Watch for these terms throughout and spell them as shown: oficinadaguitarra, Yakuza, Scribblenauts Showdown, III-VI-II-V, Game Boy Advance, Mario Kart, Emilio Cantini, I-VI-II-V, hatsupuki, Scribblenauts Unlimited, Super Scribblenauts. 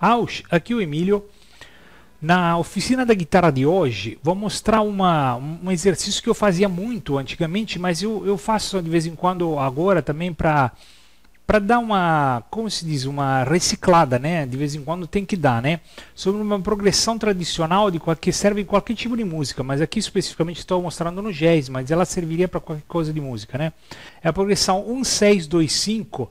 Aus, aqui o Emilio. Na oficina da guitarra de hoje, vou mostrar um exercício que eu fazia muito antigamente, mas eu faço de vez em quando agora também para dar uma, como se diz, uma reciclada, né? De vez em quando tem que dar, né? Sobre uma progressão tradicional de que serve em qualquer tipo de música, mas aqui especificamente estou mostrando no jazz, mas ela serviria para qualquer coisa de música, né? É a progressão 1-6-2-5,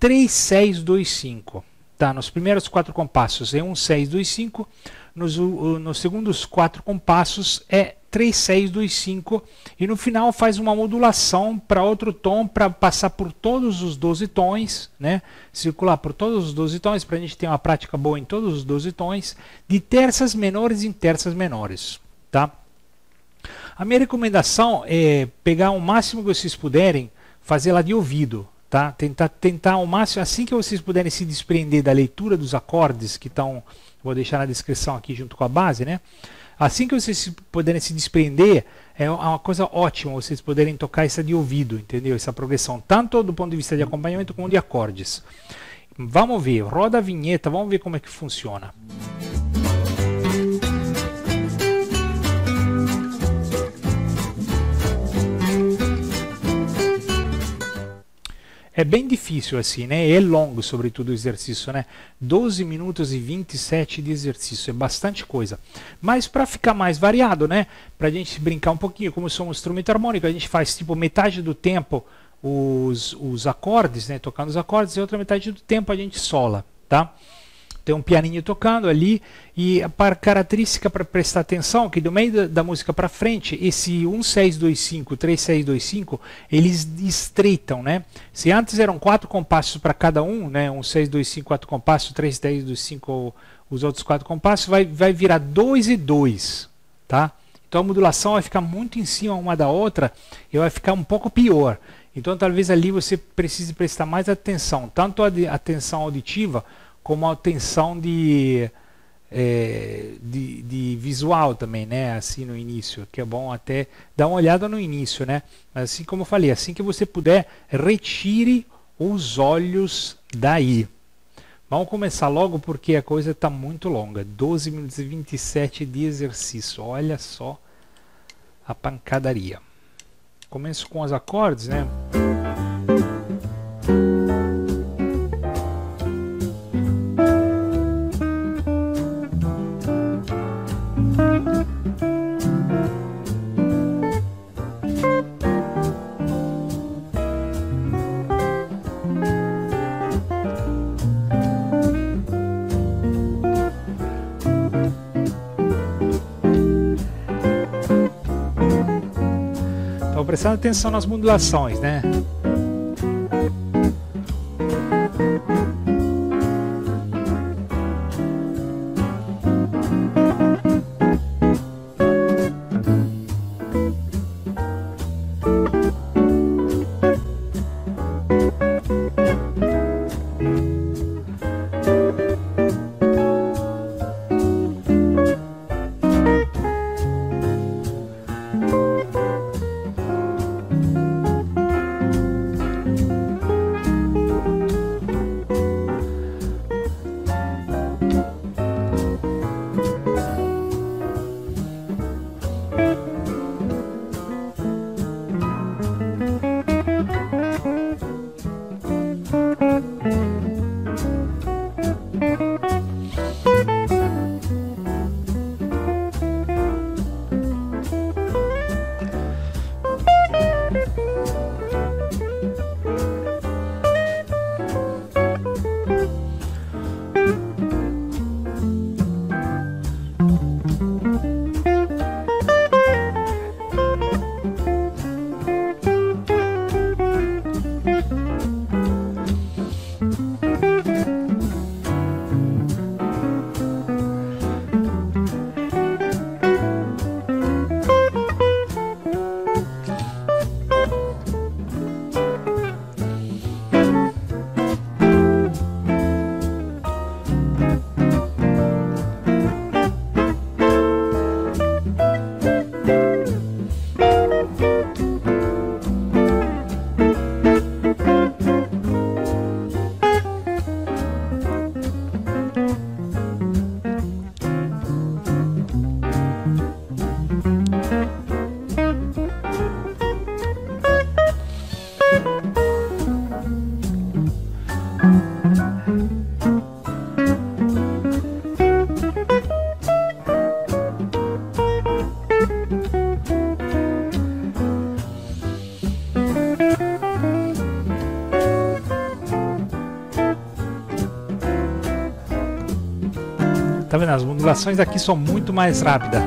3-6-2-5. Tá, nos primeiros 4 compassos é 1-6-2-5, nos segundos 4 compassos é 3-6-2-5 e no final faz uma modulação para outro tom, para passar por todos os 12 tons, né? Circular por todos os 12 tons, para a gente ter uma prática boa em todos os 12 tons, de terças menores em terças menores. Tá? A minha recomendação é pegar o máximo que vocês puderem, fazer lá de ouvido. Tá? Tentar ao máximo, assim que vocês puderem se desprender da leitura dos acordes que estão, vou deixar na descrição aqui junto com a base, né? Assim que vocês puderem se desprender, é uma coisa ótima vocês poderem tocar essa de ouvido, entendeu? Essa progressão, tanto do ponto de vista de acompanhamento como de acordes. Vamos ver, roda a vinheta, vamos ver como é que funciona. É bem difícil assim, né? É longo, sobretudo, o exercício, né? 12 minutos e 27 de exercício, é bastante coisa. Mas para ficar mais variado, né? Para a gente brincar um pouquinho, como eu sou um instrumento harmônico, a gente faz tipo metade do tempo os acordes, né? Tocando os acordes, e outra metade do tempo a gente sola, tá? Tem um pianinho tocando ali, e a característica para prestar atenção que do meio da música para frente, esse 1-6-2-5, 3-6-2-5, eles estreitam, né? Se antes eram 4 compassos para cada um, né? 1-6-2-5, 4 compassos, 3-6-2-5, os outros 4 compassos, vai virar 2 e 2, tá? Então a modulação vai ficar muito em cima uma da outra e vai ficar um pouco pior. Então talvez ali você precise prestar mais atenção, tanto a atenção auditiva, como a tensão de visual também, né? Assim no início, que é bom até dar uma olhada no início, né? Assim como eu falei, assim que você puder, retire os olhos daí. Vamos começar logo porque a coisa está muito longa. 12 minutos e 27 de exercício. Olha só a pancadaria. Começo com os acordes, né? Prestando atenção nas modulações, né? Tá vendo? As modulações aqui são muito mais rápidas.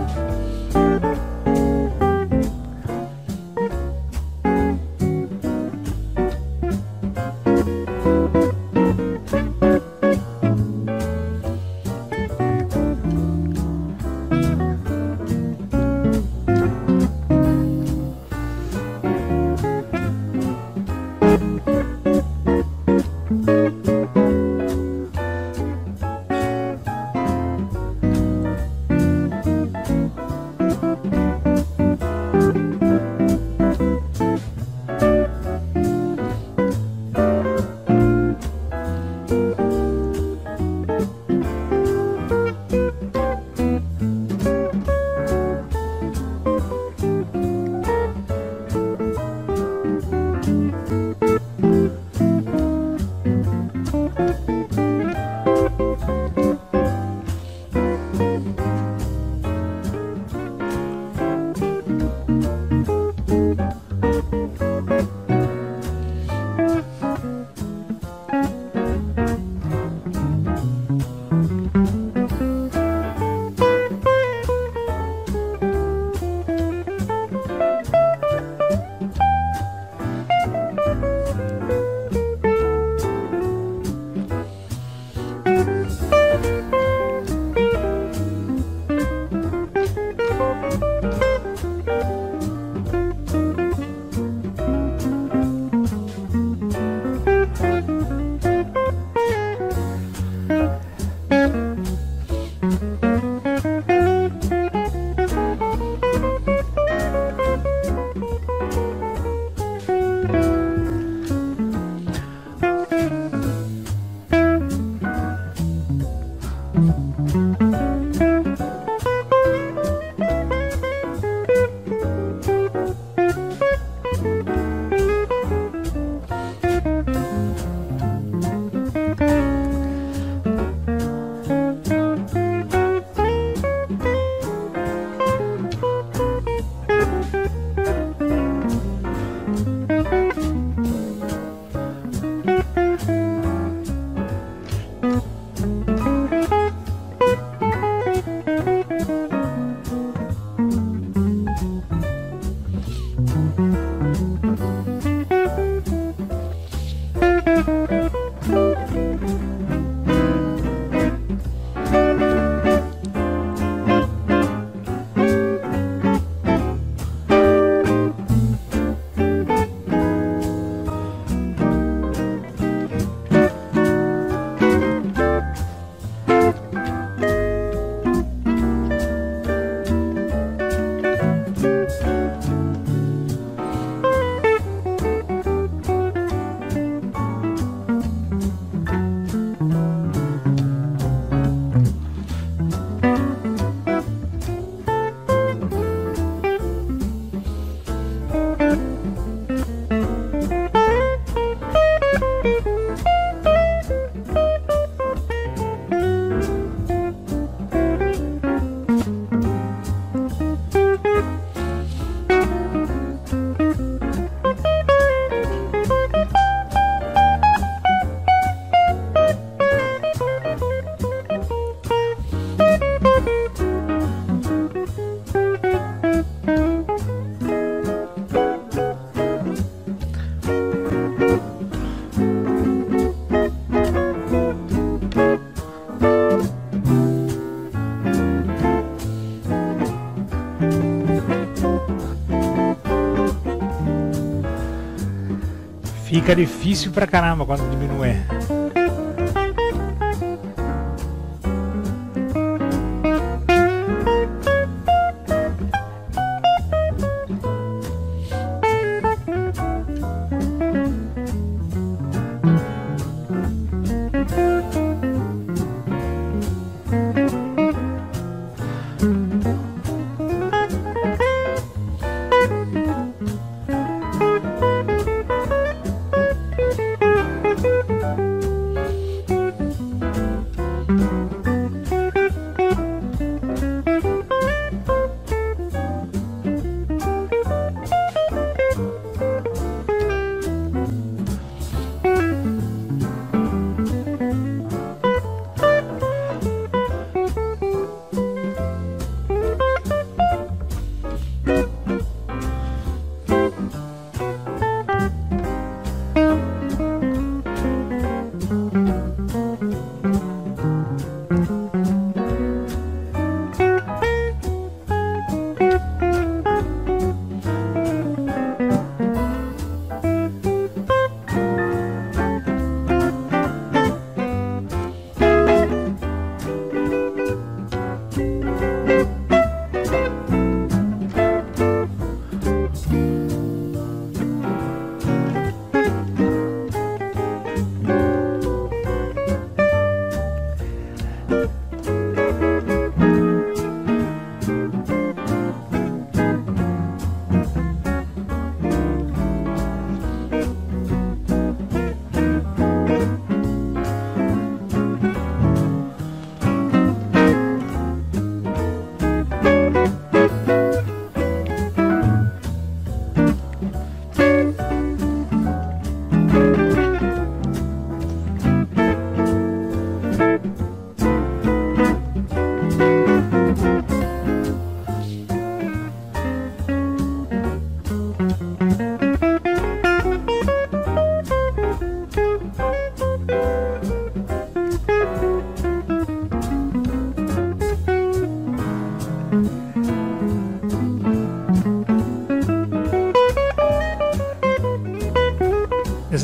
Fica difícil pra caramba quando diminui.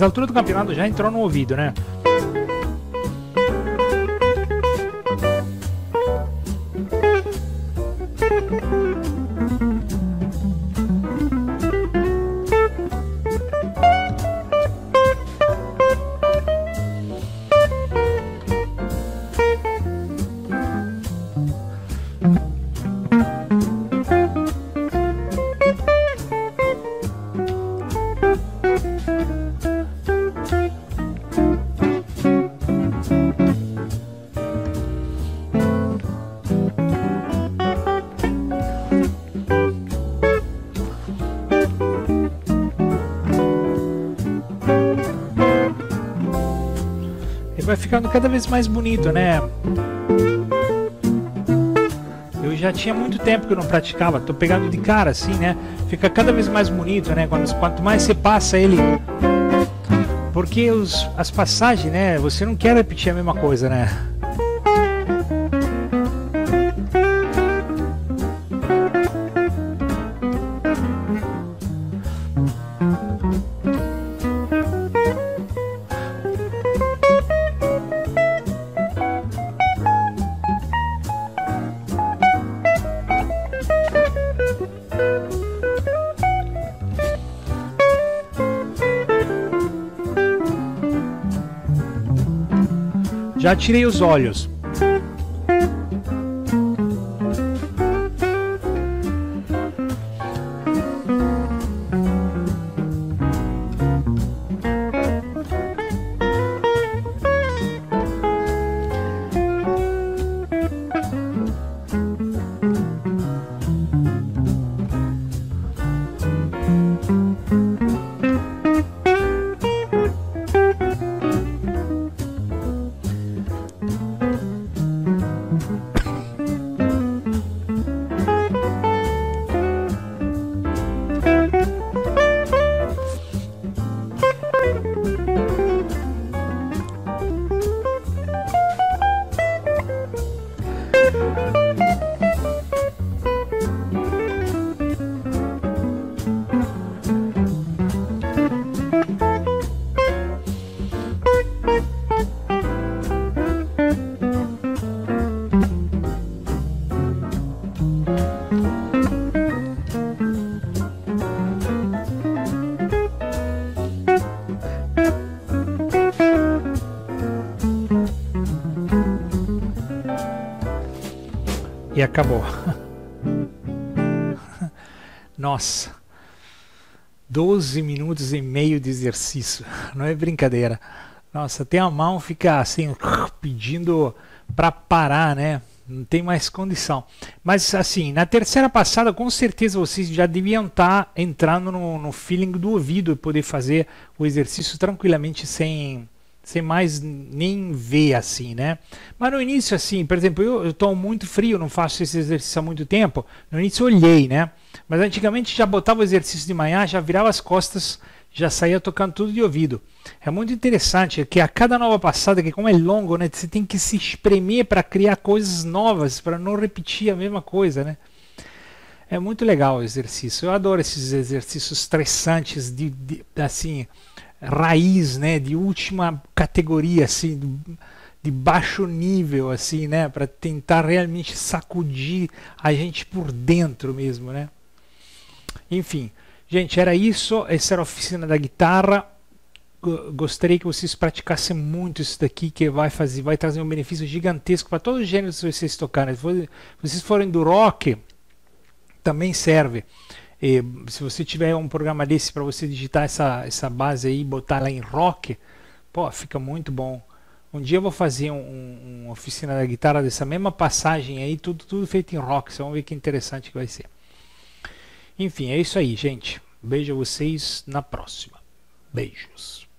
essa altura do campeonato já entrou no ouvido, né? Vai ficando cada vez mais bonito, né? Eu já tinha muito tempo que eu não praticava, tô pegando de cara assim, né? Fica cada vez mais bonito, né? Quanto mais você passa ele, porque as passagens, né? Você não quer repetir a mesma coisa, né? Já tirei os olhos. E acabou. Nossa, 12 minutos e meio de exercício, não é brincadeira. Nossa, até a mão fica assim, pedindo para parar, né? Não tem mais condição. Mas assim, na terceira passada, com certeza vocês já deviam estar entrando no feeling do ouvido e poder fazer o exercício tranquilamente sem mais nem ver assim, né? Mas no início assim, por exemplo, eu estou muito frio, não faço esse exercício há muito tempo. No início eu olhei, né? Mas antigamente já botava o exercício de manhã, já virava as costas, já saía tocando tudo de ouvido. É muito interessante que a cada nova passada, que como é longo, né? Você tem que se espremer para criar coisas novas, para não repetir a mesma coisa, né? É muito legal o exercício. Eu adoro esses exercícios estressantes de assim, raiz, né, de última categoria assim, de baixo nível assim, né, para tentar realmente sacudir a gente por dentro mesmo, né? Enfim, gente, era isso, essa era a oficina da guitarra. Gostaria que vocês praticassem muito isso daqui, que vai trazer um benefício gigantesco para todos os gêneros que vocês tocarem. Se vocês forem do rock, também serve. E se você tiver um programa desse para você digitar essa base aí e botar lá em rock, pô, fica muito bom. Um dia eu vou fazer uma oficina da guitarra dessa mesma passagem aí, tudo feito em rock. Vocês vão ver que interessante que vai ser. Enfim, é isso aí, gente. Beijo a vocês, na próxima. Beijos.